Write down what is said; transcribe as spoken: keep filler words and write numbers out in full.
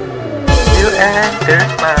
You and the